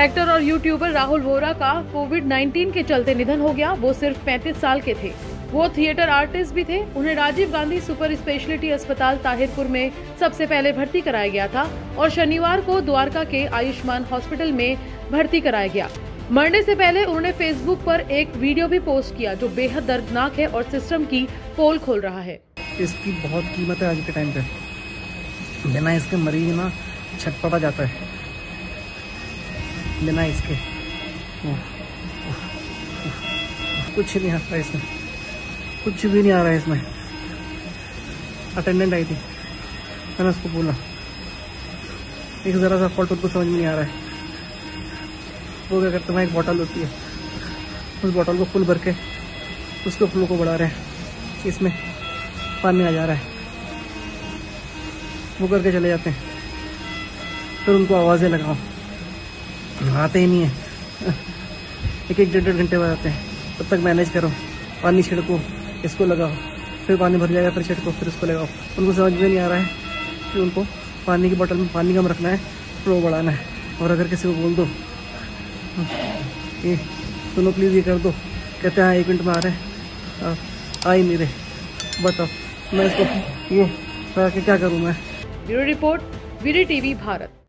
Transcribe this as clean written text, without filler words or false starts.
Actor और YouTuber Rahul Vohra का कोविड-19 के चलते निधन हो गया। वो सिर्फ 35 साल के थे। वो थिएटर आर्टिस्ट भी थे। उन्हें राजीव गांधी सुपर स्पेशलिटी अस्पताल ताहिरपुर में सबसे पहले भर्ती कराया गया था और शनिवार को द्वारका के आयुष्मान हॉस्पिटल में भर्ती कराया गया। मरने से पहले उन्होंने फेसबुक पर एक वीडियो भी पोस्ट किया जो बेहद दर्दनाक है और सिस्टम की पोल खोल रहा है। इसकी बहुत कीमत है आज के टाइम पे। बिना इसके मरीज ना छटपटा जाता है। बिना इसके कुछ नहीं आता, इसमें कुछ भी नहीं आ रहा है। इसमें अटेंडेंट आई थी, मैंने उसको बोला एक जरा सा फॉल्ट उनको समझ में नहीं आ रहा है। वो क्या करते हैं, एक बोतल होती है, उस बोतल को फुल भर के उसके फ्लो को बढ़ा रहे हैं, इसमें पानी आ जा रहा है। वो करके चले जाते हैं, फिर उनको आवाज़ें लगाओ, आते ही नहीं है। एक डेढ़ घंटे बाद आते हैं, तब तक मैनेज करो, पानी छिड़को, इसको लगाओ, फिर पानी भर जाएगा, फिर छिड़को, फिर उसको लगाओ। उनको समझ में नहीं आ रहा है कि उनको पानी की बोतल में पानी कम रखना है, फ्लो बढ़ाना है। और अगर किसी को बोल दो ये सुनो प्लीज़ ये कर दो, कहते हैं 1 मिनट में आ रहे हैं, आ ही नहीं रहे। बताओ मैं इसको ये क्या करूँ मैं। Bureau report, VD TV Bharat.